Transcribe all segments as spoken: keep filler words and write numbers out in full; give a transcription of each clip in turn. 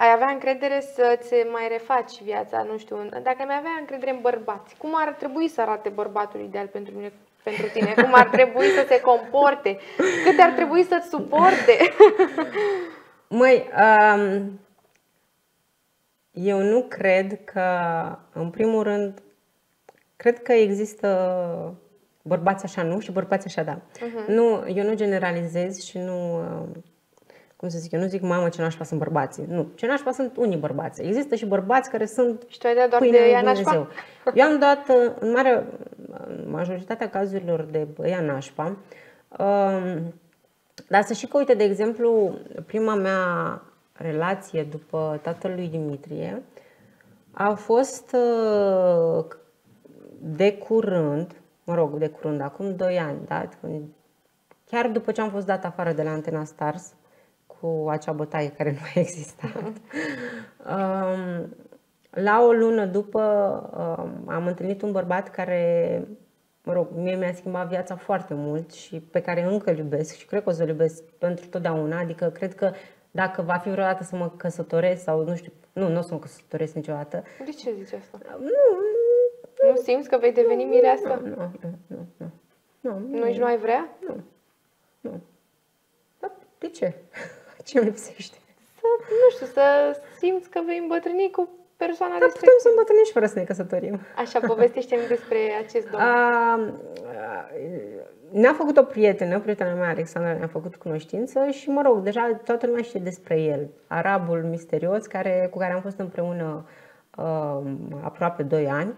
ai avea încredere să-ți mai refaci viața, nu știu, dacă mi avea încredere în bărbați, cum ar trebui să arate bărbatul ideal pentru mine, pentru tine? Cum ar trebui să se comporte? Cât ar trebui să-ți suporte? Măi, um, eu nu cred că, în primul rând, cred că există bărbați așa nu și bărbați așa da. Uh-huh. Nu, eu nu generalizez și nu... Cum să zic, eu nu zic, mamă, ce nașpa sunt bărbații. Nu, ce nașpa sunt unii bărbați. Există și bărbați care sunt... Și tu ai dat doar de ea nașpa? Eu am dat, în mare, majoritatea cazurilor de ea nașpa. Dar să și că, uite, de exemplu, prima mea relație după tatălui Dimitrie a fost de curând, mă rog, de curând, acum doi ani, da? Chiar după ce am fost dat afară de la Antena Stars, cu acea bătaie care nu a existat. La o lună după am întâlnit un bărbat care, mă rog, mie mi-a schimbat viața foarte mult și pe care încă îl iubesc și cred că o să-l iubesc pentru totdeauna. Adică cred că dacă va fi vreodată să mă căsătoresc sau nu știu, nu, nu o să mă căsătoresc niciodată. De ce zici asta? Nu, nu, nu simți că vei deveni mireasă? Nu, nu, nu, nu. Nu, nu, nu ai vrea? Nu, nu. De ce? Ce îmi lipsește? Să, nu știu, să simți că vei îmbătrâni cu persoana da, respectivă. Putem să îmbătrânim și fără să ne căsătorim. Așa, povestește-mi despre acest domn. Ne-a făcut o prietenă, prietena mea, Alexandra, ne-a făcut cunoștință și, mă rog, deja toată lumea știe despre el. Arabul misterios care, cu care am fost împreună uh, aproape doi ani.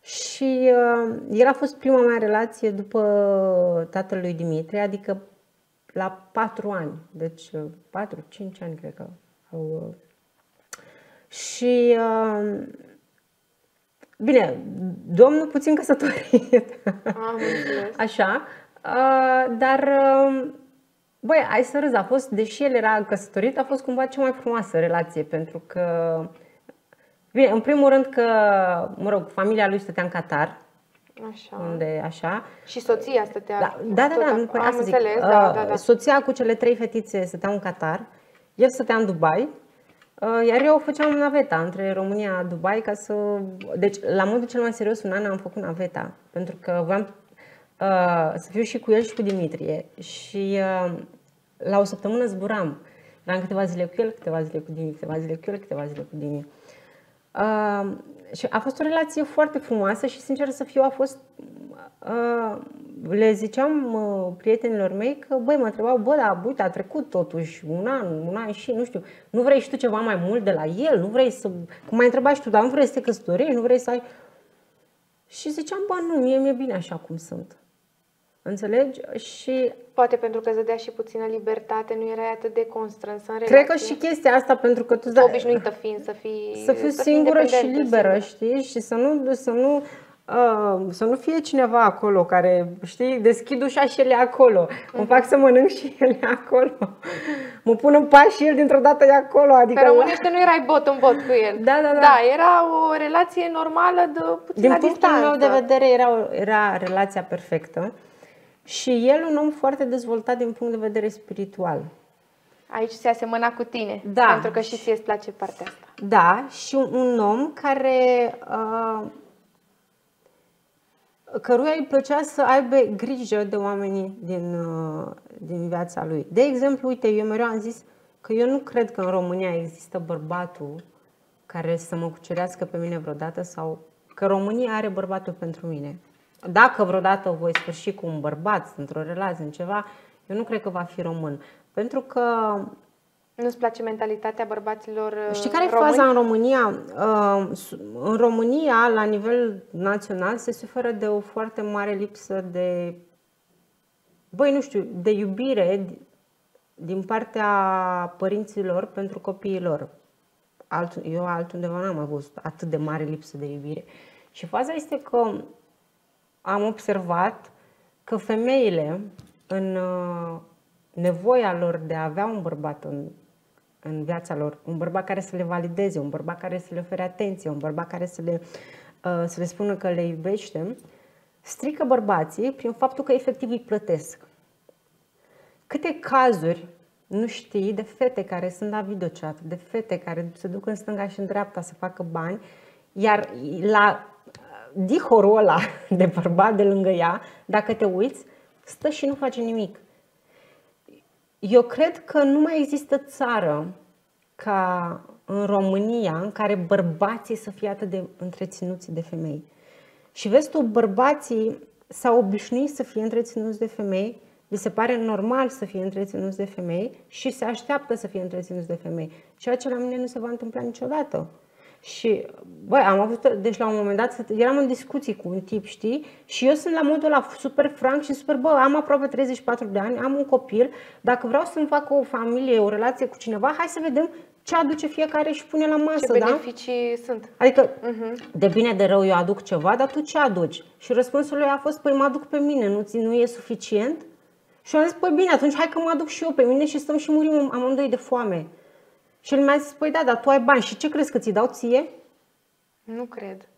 Și uh, el a fost prima mea relație după tatălui Dimitrie, adică la patru ani, deci patru, cinci ani cred că au. Și bine, domnul puțin căsătorit. Am înțeles. Așa, dar băi, hai să râzi, a fost, deși el era căsătorit, a fost cumva cea mai frumoasă relație, pentru că, bine, în primul rând că, mă rog, familia lui stătea în Qatar. Așa. Unde, așa. Și soția stătea. Da, da, da, da, nu, am înțeles, da, da, da. Soția cu cele trei fetițe stătea în Qatar, el stătea în Dubai, iar eu făceam naveta între România, Dubai, ca să. Deci, la modul cel mai serios, un an am făcut naveta, pentru că voiam uh, să fiu și cu el și cu Dimitrie. Și uh, la o săptămână zburam. Eram câteva zile cu el, câteva zile cu Dimitrie, câteva zile cu el, câteva zile cu Dimitrie. Uh, Și a fost o relație foarte frumoasă și, sincer să fiu, a fost, uh, le ziceam uh, prietenilor mei că, băi, mă întrebau, bă, dar uite, a trecut totuși un an, un an și, nu știu, nu vrei și tu ceva mai mult de la el, nu vrei să, cum m-ai întrebat și tu, dar nu vrei să te căsătorești, nu vrei să ai... Și ziceam, bă, nu, mie mi-e bine așa cum sunt. Înțelegi? Și poate pentru că îți dădea și puțină libertate, nu erai atât de constrânsă în relație. Cred că și chestia asta, pentru că tu ești obișnuită fiind să fii să fiu să singură și liberă, singură. Știi? Și să nu să nu uh, să nu fie cineva acolo care, știi, deschid ușa și el e acolo. Uh-huh. Mă fac să mănânc și el e acolo. Mă pun în pas și el dintr-o dată e acolo, adică pe românește nu erai bot în bot cu el. Da, da, da. Da, era o relație normală de puțină distanță. Din punctul meu de vedere era o, era relația perfectă. Și el un om foarte dezvoltat din punct de vedere spiritual. Aici se asemăna cu tine, da. Pentru că și ție îți place partea asta. Da, și un om care uh, căruia îi plăcea să aibă grijă de oamenii din, uh, din viața lui. De exemplu, uite, eu mereu am zis că eu nu cred că în România există bărbatul care să mă cucerească pe mine vreodată sau că România are bărbatul pentru mine. Dacă vreodată voi sfârși cu un bărbat într-o relație, în ceva, eu nu cred că va fi român. Pentru că... Nu-ți place mentalitatea bărbaților? Știi care e faza în România? În România, la nivel național, se suferă de o foarte mare lipsă de... Băi, nu știu, de iubire din partea părinților pentru copiii lor. Eu altundeva n-am avut atât de mare lipsă de iubire. Și faza este că am observat că femeile, în nevoia lor de a avea un bărbat în, în viața lor, un bărbat care să le valideze, un bărbat care să le ofere atenție, un bărbat care să le, să le spună că le iubește, strică bărbații prin faptul că efectiv îi plătesc. Câte cazuri Nu știi de fete care sunt la videochat, de fete care se duc în stânga și în dreapta să facă bani, iar la dihorul ăla de bărbat de lângă ea, dacă te uiți, stă și nu face nimic. Eu cred că nu mai există țară ca în România în care bărbații să fie atât de întreținuți de femei. Și vezi tu, bărbații s-au obișnuit să fie întreținuți de femei, li se pare normal să fie întreținuți de femei și se așteaptă să fie întreținuți de femei. Ceea ce la mine nu se va întâmpla niciodată. Și, băi, am avut, deci la un moment dat, eram în discuții cu un tip, știi, și eu sunt la modul ăla super franc și super, bă, am aproape treizeci și patru de ani, am un copil, dacă vreau să-mi fac o familie, o relație cu cineva, hai să vedem ce aduce fiecare și pune la masă, ce beneficii, da? Sunt. Adică, uh-huh. de bine de rău eu aduc ceva, dar tu ce aduci? Și răspunsul lui a fost, păi mă aduc pe mine, nu, nu e suficient? Și eu am zis, păi bine, atunci hai că mă aduc și eu pe mine și stăm și murim amândoi de foame. Și el mi-a zis, păi da, dar tu ai bani și ce crezi că ți-i dau ție? Nu cred.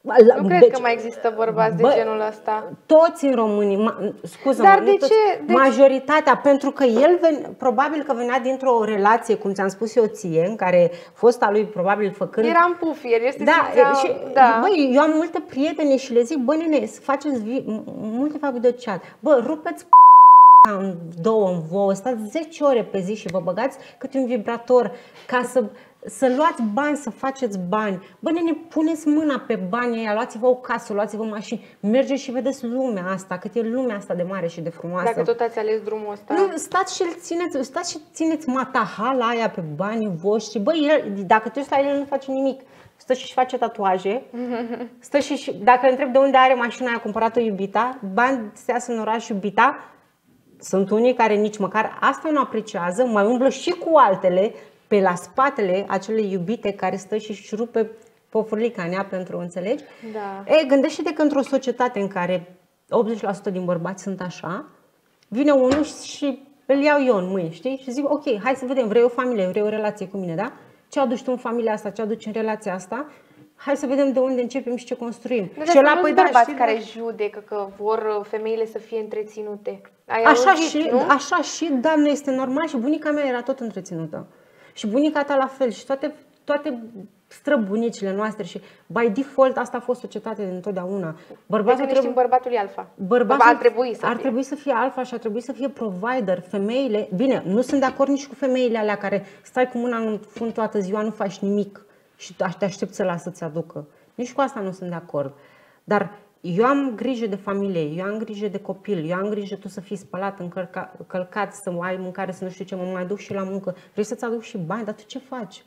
La, nu cred deci, că mai există bărbați bă, de genul ăsta. Toți în România, scuză-mă, de toți, ce? Deci... majoritatea, pentru că el ven, probabil că venea dintr-o relație, cum ți-am spus eu ție, în care fosta lui probabil făcând... Era în pufier, este da, simțea... și, da. Băi, eu am multe prietene și le zic, bă nene, să faceți multe fac de chat, bă, rupeți p***. În două, în vouă, stați zece ore pe zi și vă băgați câte un vibrator ca să, să luați bani, să faceți bani. Bă, nene, puneți mâna pe banii ăia, luați-vă o casă, luați-vă mașini, mergeți și vedeți lumea asta, cât e lumea asta de mare și de frumoasă. Dacă tot ați ales drumul ăsta. Nu, stați și țineți, stați și țineți matahala aia pe banii voștri. Bă, el, dacă tu stai, el nu face nimic. Stă și-și face tatuaje, stă și dacă întreb de unde are mașina aia, a cumpărat-o iubita, bani se iasă în oraș iubita. Sunt unii care nici măcar asta nu apreciază, mai umblă și cu altele pe la spatele acele iubite care stă și își rupe pofurlica în ea pentru, înțelegi? Da. E, gândește-te că într-o societate în care optzeci la sută din bărbați sunt așa, vine unul și îl iau eu în mâini, știi? Și zic, ok, hai să vedem, vrei o familie, vrei o relație cu mine, da? Ce aduci tu în familia asta, ce aduci în relația asta? Hai să vedem de unde începem și ce construim. De și ăla, păi da, știi, care judecă că vor femeile să fie întreținute. Ai așa, auzit, și, nu? Așa și, da, nu este normal și bunica mea era tot întreținută. Și bunica ta la fel și toate, toate străbunicile noastre și by default asta a fost societatea din întotdeauna. Bărbatul, deci, trebuie... bărbatul e alfa. Bărbatul ar trebui să fie. Ar trebui să fie alfa și ar trebui să fie provider. Femeile, bine, nu sunt de acord nici cu femeile alea care stai cu mâna în fund toată ziua, nu faci nimic. Și te aștept să las să-ți aducă. Nici cu asta nu sunt de acord. Dar eu am grijă de familie, eu am grijă de copil, eu am grijă tu să fii spălat, încălcat, să ai mâncare, să nu știu ce, mă mai duc și la muncă. Vrei să-ți aduc și bani, dar tu ce faci?